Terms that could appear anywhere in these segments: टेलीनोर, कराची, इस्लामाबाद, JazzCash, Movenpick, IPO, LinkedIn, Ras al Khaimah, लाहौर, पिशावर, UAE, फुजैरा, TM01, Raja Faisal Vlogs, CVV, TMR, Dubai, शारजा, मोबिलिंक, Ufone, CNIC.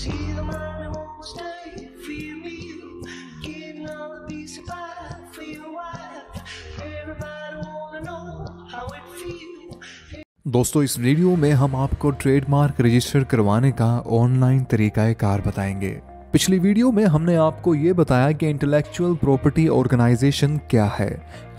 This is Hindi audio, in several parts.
See the man who won't stay for your meal, getting all the piece of pie for your wife. Everybody wanna know how it feels. दोस्तों, इस वीडियो में हम आपको ट्रेडमार्क रजिस्टर करवाने का ऑनलाइन तरीका-ए-कार बताएंगे। पिछली वीडियो में हमने आपको ये बताया कि इंटेलेक्चुअल प्रॉपर्टी ऑर्गेनाइजेशन क्या है,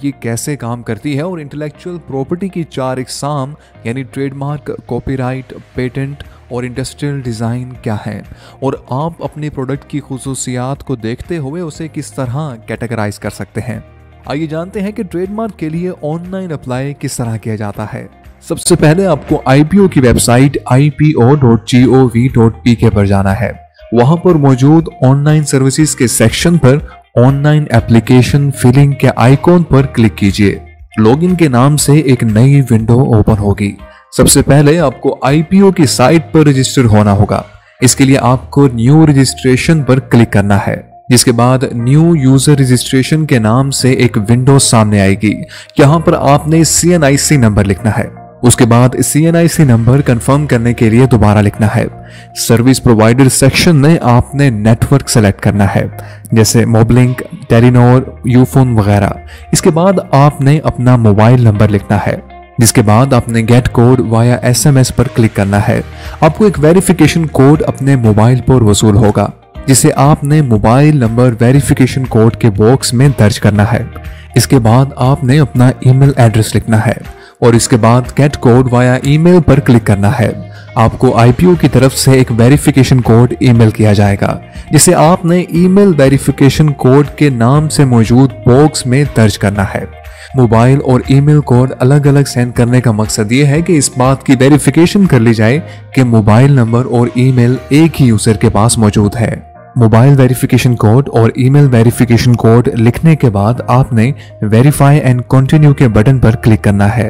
ये कैसे काम करती है और इंटेलेक्चुअल प्रॉपर्टी की चार इकसाम यानी ट्रेडमार्क, कॉपीराइट, पेटेंट और इंडस्ट्रियल डिज़ाइन क्या है, और आप अपने प्रोडक्ट की खसूसियात को देखते हुए उसे किस तरह कैटेगराइज कर सकते हैं। आइए जानते हैं कि ट्रेडमार्क के लिए ऑनलाइन अप्लाई किस तरह किया जाता है। सबसे पहले आपको IPO की वेबसाइट ipo.gov.pk पर जाना है। वहां पर मौजूद ऑनलाइन सर्विसेज के सेक्शन पर ऑनलाइन एप्लीकेशन फिलिंग के आइकॉन पर क्लिक कीजिए। लॉगिन के नाम से एक नई विंडो ओपन होगी। सबसे पहले आपको IPO की साइट पर रजिस्टर होना होगा। इसके लिए आपको न्यू रजिस्ट्रेशन पर क्लिक करना है, जिसके बाद न्यू यूजर रजिस्ट्रेशन के नाम से एक विंडो सामने आएगी। यहाँ पर आपने CNIC नंबर लिखना है। उसके बाद CNIC नंबर कंफर्म करने के लिए दोबारा लिखना है। सर्विस प्रोवाइडर सेक्शन में आपने नेटवर्क सेलेक्ट करना है, जैसे मोबिलिंक, टेलीनोर, यूफोन वगैरह। इसके बाद आपने अपना मोबाइल नंबर लिखना है, जिसके बाद आपने गेट कोड वाया SMS पर क्लिक करना है। आपको एक वेरिफिकेशन कोड अपने मोबाइल पर वसूल होगा, जिसे आपने मोबाइल नंबर वेरिफिकेशन कोड के बॉक्स में दर्ज करना है। इसके बाद आपने अपना ईमेल एड्रेस लिखना है और इसके बाद गेट कोड वाया ईमेल पर क्लिक करना है। आपको IPO की तरफ से एक वेरिफिकेशन कोड ईमेल किया जाएगा, जिसे आपने ईमेल वेरिफिकेशन कोड के नाम से मौजूद बॉक्स में दर्ज करना है। मोबाइल और ईमेल कोड अलग अलग सेंड करने का मकसद ये है कि इस बात की वेरिफिकेशन कर ली जाए कि मोबाइल नंबर और ईमेल एक ही यूजर के पास मौजूद है। मोबाइल वेरिफिकेशन कोड और ईमेल वेरिफिकेशन कोड लिखने के बाद आपने वेरीफाई एंड कंटिन्यू के बटन पर क्लिक करना है।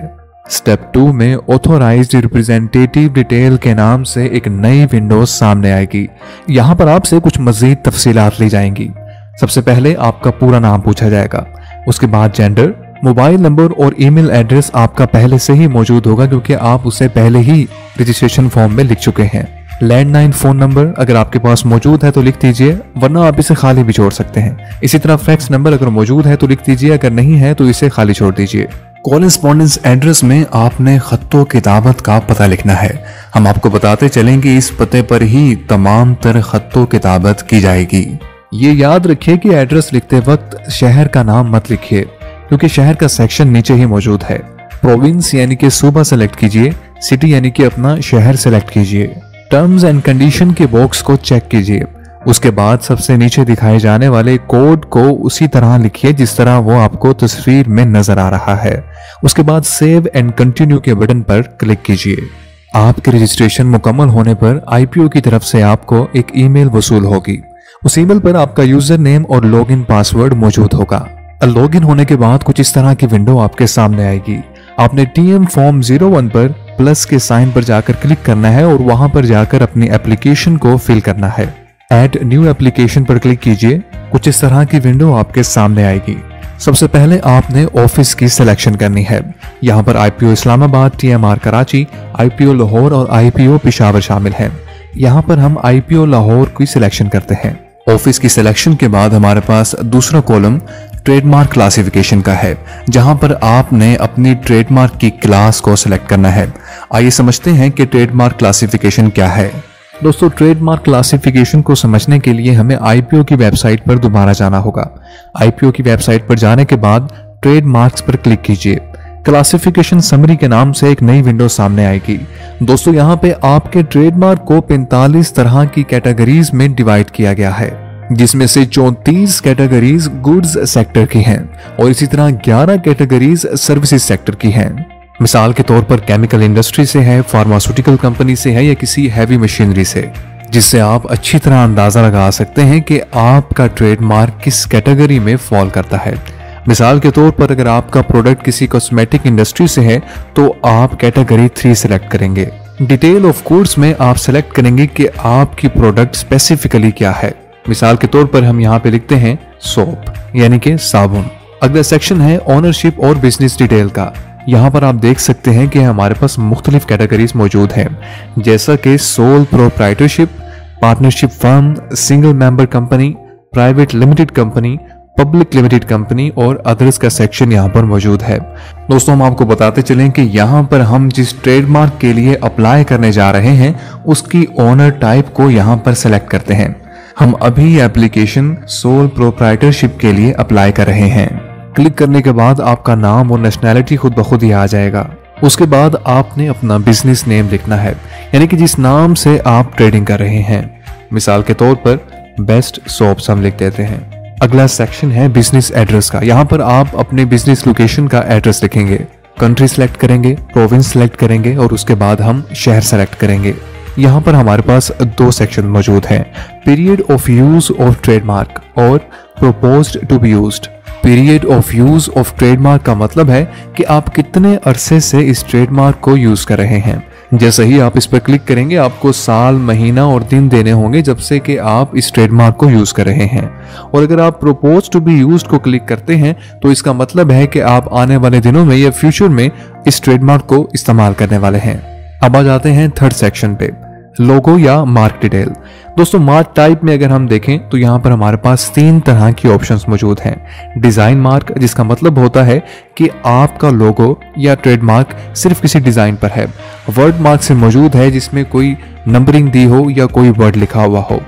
स्टेप 2 में ऑथोराइज्ड रिप्रेजेंटेटिव डिटेल के नाम से एक नई विंडो सामने आएगी। यहाँ पर आपसे कुछ मजीद तफसीलात ली जाएंगी। सबसे पहले आपका पूरा नाम पूछा जाएगा, उसके बाद जेंडर, मोबाइल नंबर और ईमेल एड्रेस आपका पहले से ही मौजूद होगा क्योंकि आप उसे पहले ही रजिस्ट्रेशन फॉर्म में लिख चुके हैं। लैंडलाइन फ़ोन नंबर अगर आपके पास मौजूद है तो लिख दीजिए, वरना आप इसे खाली भी छोड़ सकते हैं। इसी तरह फैक्स नंबर अगर मौजूद है तो लिख दीजिए, अगर नहीं है तो इसे खाली छोड़ दीजिए। कॉरेस्पॉन्डेंस एड्रेस में आपने खत्तो किताबत का पता लिखना है। हम आपको बताते चलें कि इस पते पर ही तमाम तर खत्तो किताबत की जाएगी। ये याद रखिए कि एड्रेस लिखते वक्त शहर का नाम मत लिखिए क्योंकि शहर का सेक्शन नीचे ही मौजूद है। प्रोविंस यानी कि सूबा सेलेक्ट कीजिए, सिटी यानी कि अपना शहर सेलेक्ट कीजिए। टर्म्स एंड कंडीशन के बॉक्स को चेक कीजिए। उसके बाद सबसे नीचे दिखाए जाने वाले कोड को उसी तरह लिखिए जिस तरह वो आपको तस्वीर में नजर आ रहा है। उसके बाद सेव एंड कंटिन्यू के बटन पर क्लिक कीजिए। आपके रजिस्ट्रेशन मुकम्मल होने पर IPO की तरफ से आपको एक ईमेल वसूल होगी। उस ईमेल पर आपका यूजर नेम और लॉगिन पासवर्ड मौजूद होगा। लॉगिन होने के बाद कुछ इस तरह की विंडो आपके सामने आएगी। आपने TM फॉर्म 01 पर प्लस के साइन पर जाकर क्लिक करना है और वहां पर जाकर अपनी एप्लीकेशन को फिल करना है। ऐड न्यू एप्लीकेशन पर क्लिक कीजिए। कुछ इस तरह की विंडो आपके सामने आएगी। सबसे पहले आपने ऑफिस की सिलेक्शन करनी है। यहाँ पर IPO इस्लामाबाद, TMR कराची, IPO लाहौर और IPO पिशावर शामिल है। यहाँ पर हम IPO लाहौर की सिलेक्शन करते हैं। ऑफिस की सिलेक्शन के बाद हमारे पास दूसरा कॉलम ट्रेडमार्क क्लासिफिकेशन का है, जहां पर आपने अपनी ट्रेडमार्क की क्लास को सिलेक्ट करना है। आइए समझते हैं कि ट्रेडमार्क क्लासिफिकेशन क्या है। दोस्तों, ट्रेडमार्क क्लासिफिकेशन को समझने के लिए हमें IPO की वेबसाइट पर दोबारा जाना होगा। IPO की वेबसाइट पर जाने के बाद ट्रेडमार्क्स पर क्लिक कीजिए। क्लासिफिकेशन समरी के नाम से एक नई विंडो सामने आएगी। दोस्तों, यहाँ पे आपके ट्रेडमार्क को 45 तरह की कैटेगरीज में डिवाइड किया गया है, जिसमें से 34 कैटेगरीज गुड्स सेक्टर की हैं और इसी तरह 11 कैटेगरीज सर्विसेज सेक्टर की हैं। मिसाल के तौर पर केमिकल इंडस्ट्री से है, फार्मास्यूटिकल कंपनी से है या किसी हैवी मशीनरी से, जिससे आप अच्छी तरह अंदाजा लगा सकते हैं कि आपका ट्रेडमार्क किस कैटेगरी में फॉल करता है। मिसाल के तौर पर अगर आपका प्रोडक्ट किसी कॉस्मेटिक इंडस्ट्री से है तो आप कैटेगरी 3 सिलेक्ट करेंगे। डिटेल ऑफ कोर्स में आप सिलेक्ट करेंगे कि आपकी प्रोडक्ट स्पेसिफिकली क्या है। मिसाल के तौर पर हम यहाँ पे लिखते हैं सोप यानी कि साबुन। अगला सेक्शन है ओनरशिप और बिजनेस डिटेल का। यहाँ पर आप देख सकते हैं कि हमारे पास मुख्तलिफ कैटेगरीज मौजूद हैं, जैसा कि sole proprietorship, partnership firm, single member company, private limited company, public limited company और अदर्स का सेक्शन यहाँ पर मौजूद है। दोस्तों, हम आपको बताते चलें कि यहाँ पर हम जिस ट्रेडमार्क के लिए अप्लाई करने जा रहे हैं उसकी ओनर टाइप को यहाँ पर सेलेक्ट करते हैं। हम अभी एप्लीकेशन सोल प्रोप्राइटरशिप के लिए अप्लाई कर रहे हैं। क्लिक करने के बाद आपका नाम और नेशनैलिटी खुद ब खुद ही आ जाएगा। उसके बाद आपने अपना बिजनेस नेम लिखना है, यानी कि जिस नाम से आप ट्रेडिंग कर रहे हैं। मिसाल के तौर पर बेस्ट सोप्स हम लिख देते हैं। अगला सेक्शन है बिजनेस एड्रेस का। यहाँ पर आप अपने बिजनेस लोकेशन का एड्रेस लिखेंगे, कंट्री सेलेक्ट करेंगे, प्रोविंस सेलेक्ट करेंगे और उसके बाद हम शहर सेलेक्ट करेंगे। यहाँ पर हमारे पास दो सेक्शन मौजूद हैं, period of use of trademark और proposed to be used. Period of use of trademark का मतलब है कि आप कितने अरसे से इस ट्रेडमार्क को यूज कर रहे हैं। जैसे ही आप इस पर क्लिक करेंगे आपको साल, महीना और दिन देने होंगे जब से कि आप इस ट्रेडमार्क को यूज कर रहे हैं। और अगर आप प्रोपोज टू बी यूज्ड को क्लिक करते हैं तो इसका मतलब है कि आप आने वाले दिनों में या फ्यूचर में इस ट्रेडमार्क को इस्तेमाल करने वाले हैं। अब आ जाते हैं थर्ड सेक्शन पे, लोगो या मार्क डिटेल। दोस्तों, मार्क टाइप में अगर हम देखें तो यहाँ पर हमारे पास तीन तरह की ऑप्शंस मौजूद हैं। डिज़ाइन मार्क, जिसका मतलब होता है कि आपका लोगो या ट्रेडमार्क सिर्फ किसी डिज़ाइन पर है। वर्ड मार्क से मौजूद है जिसमें कोई नंबरिंग दी हो या कोई वर्ड लिखा हुआ हो।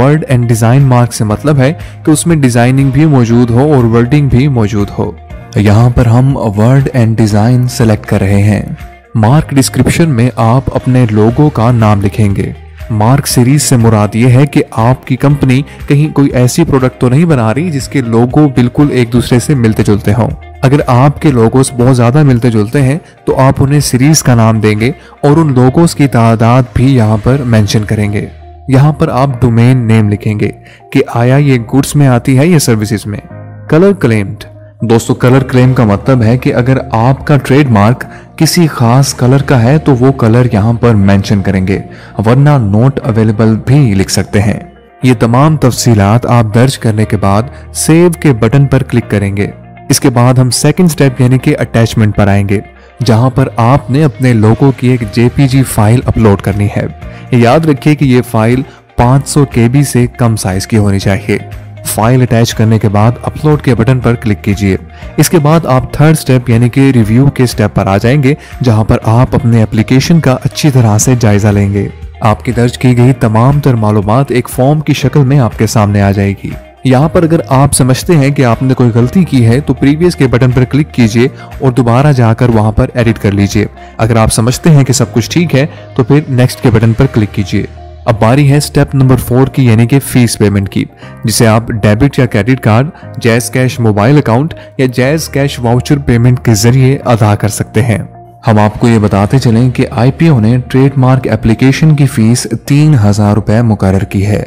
वर्ड एंड डिज़ाइन मार्क से मतलब है कि उसमें डिज़ाइनिंग भी मौजूद हो और वर्डिंग भी मौजूद हो। यहाँ पर हम वर्ड एंड डिज़ाइन सेलेक्ट कर रहे हैं। मार्क डिस्क्रिप्शन में आप अपने लोगो का नाम लिखेंगे। मार्क सीरीज से मुराद ये है कि आपकी कंपनी कहीं कोई ऐसी प्रोडक्ट तो नहीं बना रही जिसके लोगो बिल्कुल एक दूसरे से मिलते जुलते हों। अगर आपके लोगोस बहुत ज़्यादा मिलते जुलते हैं तो आप उन्हें सीरीज का नाम देंगे और उन लोगोस की तादाद भी यहाँ पर मेंशन करेंगे। यहाँ पर आप डोमेन नेम लिखेंगे कि आया ये गुड्स में आती है या सर्विसेज में। कलर क्लेम्ड, दोस्तों कलर क्लेम का मतलब है कि अगर आपका ट्रेडमार्क किसी खास कलर का है तो वो कलर यहाँ पर मेंशन करेंगे, वरना नॉट अवेलेबल भी लिख सकते हैं। ये तमाम तफसीलात आप दर्ज करने के बाद सेव के बटन पर क्लिक करेंगे। इसके बाद हम सेकंड स्टेप यानी कि अटैचमेंट पर आएंगे, जहाँ पर आपने अपने लोगों की एक जेपीजी फाइल अपलोड करनी है। याद रखिए कि ये फाइल 500 KB से कम साइज की होनी चाहिए। फाइल अटैच करने के बाद अपलोड के बटन पर क्लिक कीजिए। इसके बाद आप थर्ड स्टेप यानी कि रिव्यू के स्टेप पर आ जाएंगे, जहां पर आप अपने एप्लीकेशन का अच्छी तरह से जायजा लेंगे। आपकी दर्ज की गई तमाम तर मालूमात एक फॉर्म की शक्ल में आपके सामने आ जाएगी। यहां पर अगर आप समझते हैं कि आपने कोई गलती की है तो प्रीवियस के बटन पर क्लिक कीजिए और दोबारा जाकर वहां पर एडिट कर लीजिए। अगर आप समझते हैं कि सब कुछ ठीक है तो फिर नेक्स्ट के बटन पर क्लिक कीजिए। अब बारी है स्टेप नंबर 4 की, यानी कि फीस पेमेंट की, जिसे आप डेबिट या credit card, Jazz cash mobile account या जैज कैश वाउचर पेमेंट के जरिए अदा कर सकते हैं। हम आपको ये बताते चलें कि IPO ने ट्रेडमार्क एप्लीकेशन की फीस 3000 रुपये मुकर्रर की है।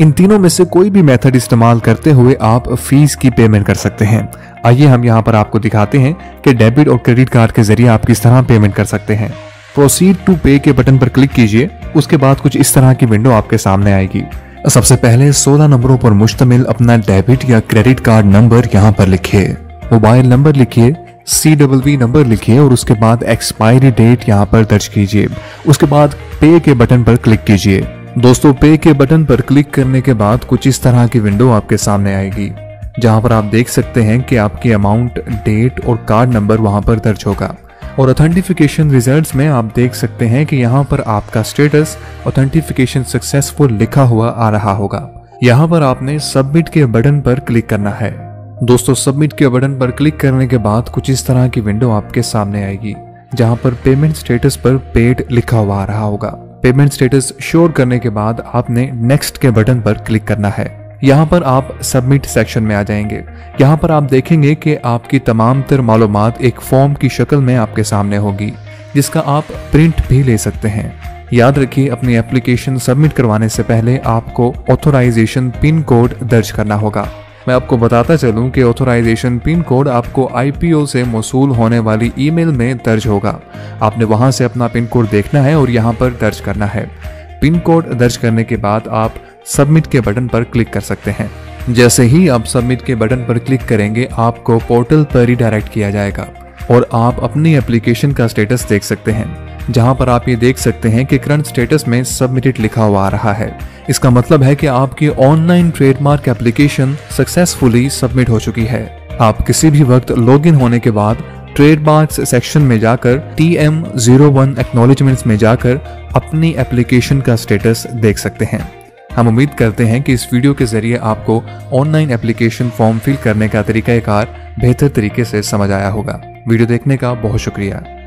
इन तीनों में से कोई भी मेथड इस्तेमाल करते हुए आप फीस की पेमेंट कर सकते हैं। आइए हम यहाँ पर आपको दिखाते हैं कि डेबिट और क्रेडिट कार्ड के जरिए आप किस तरह पेमेंट कर सकते हैं। प्रोसीड टू पे के बटन पर क्लिक कीजिए। उसके बाद कुछ इस तरह की विंडो आपके सामने आएगी। सबसे पहले 16 नंबरों पर मुश्तमिल अपना डेबिट या क्रेडिट कार्ड नंबर यहाँ पर लिखिए, मोबाइल नंबर लिखिए, CVV नंबर लिखिए और उसके बाद एक्सपायरी डेट यहाँ पर दर्ज कीजिए। उसके बाद पे के बटन पर क्लिक कीजिए। दोस्तों, पे के बटन पर क्लिक करने के बाद कुछ इस तरह की विंडो आपके सामने आएगी, जहाँ पर आप देख सकते हैं कि आपकी अमाउंट, डेट और कार्ड नंबर वहाँ पर दर्ज होगा। और ऑथेंटिफिकेशन रिजल्ट्स में आप देख सकते हैं कि यहाँ पर आपका स्टेटस ऑथेंटिफिकेशन सक्सेसफुल लिखा हुआ आ रहा होगा। यहाँ पर आपने सबमिट के बटन पर क्लिक करना है। दोस्तों, सबमिट के बटन पर क्लिक करने के बाद कुछ इस तरह की विंडो आपके सामने आएगी, जहाँ पर पेमेंट स्टेटस पर पेड लिखा हुआ आ रहा होगा। पेमेंट स्टेटस श्योर करने के बाद आपने नेक्स्ट के बटन पर क्लिक करना है। यहाँ पर आप सबमिट सेक्शन में आ जाएंगे। यहाँ पर आप देखेंगे कि आपकी तमाम तर मालूमात एक फॉर्म की शक्ल में आपके सामने होगी, जिसका आप प्रिंट भी ले सकते हैं। याद रखिए, अपनी एप्लीकेशन सबमिट करवाने से पहले आपको ऑथोराइजेशन पिन कोड दर्ज करना होगा। मैं आपको बताता चलूं कि ऑथोराइजेशन पिन कोड आपको IPO से मौसूल होने वाली ईमेल में दर्ज होगा। आपने वहाँ से अपना पिन कोड देखना है और यहाँ पर दर्ज करना है। पिन कोड दर्ज करने के बाद आप सबमिट के बटन पर क्लिक कर सकते हैं। जैसे ही आप सबमिट के बटन पर क्लिक करेंगे आपको पोर्टल पर रिडायरेक्ट किया जाएगा और आप अपनी एप्लीकेशन का स्टेटस देख सकते हैं। जहां पर आप ये देख सकते हैं कि करंट स्टेटस में सबमिटेड लिखा हुआ आ रहा है। इसका मतलब है कि आपकी online trademark application successfully submit हो चुकी है। आप किसी भी वक्त लॉगिन होने के बाद ट्रेडमार्क्स सेक्शन में जाकर TM01 एक्नॉलेजमेंट्स में जाकर अपनी एप्लीकेशन का स्टेटस देख सकते हैं। हम उम्मीद करते हैं कि इस वीडियो के जरिए आपको ऑनलाइन एप्लीकेशन फॉर्म फिल करने का तरीकाकार बेहतर तरीके से समझ आया होगा। वीडियो देखने का बहुत शुक्रिया।